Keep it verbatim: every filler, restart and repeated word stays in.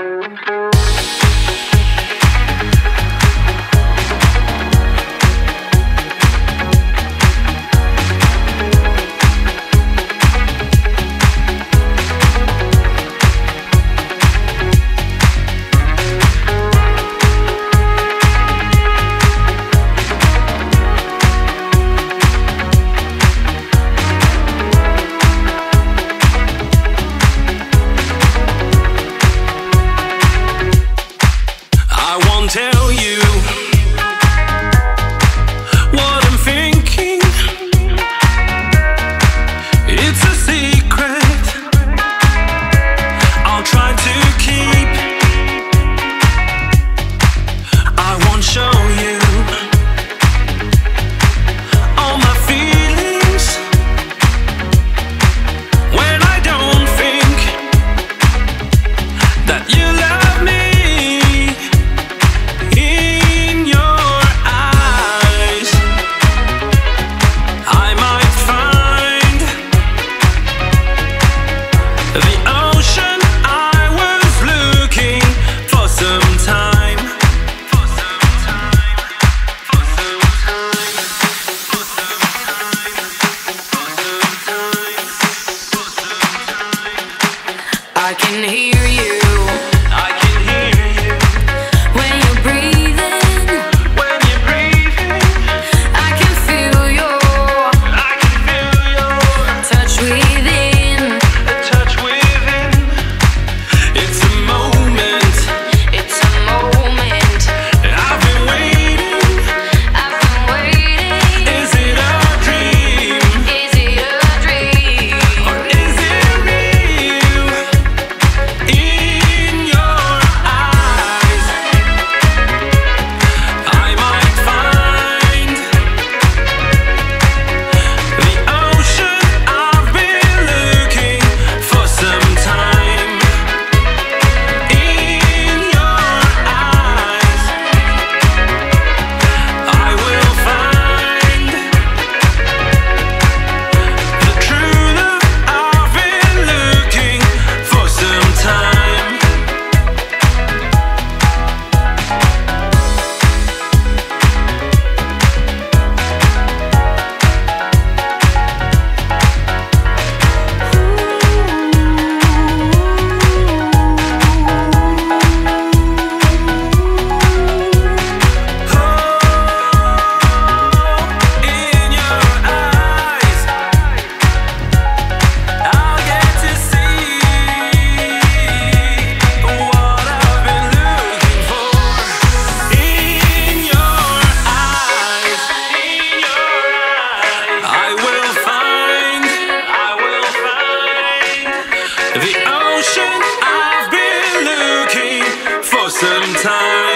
Tell you what I'm thinking. It's a secret I'll try to keep. I won't show you all my feelings when I don't think that you love me. I can hear you. I can hear you when you're breathing. When you're breathing, I can feel your. I can feel your touch within. A touch within. It's a moment. It's a moment. I've been waiting. I've been waiting. Is it a dream? Is it a dream? Or is it real? The ocean, I've been looking for some time.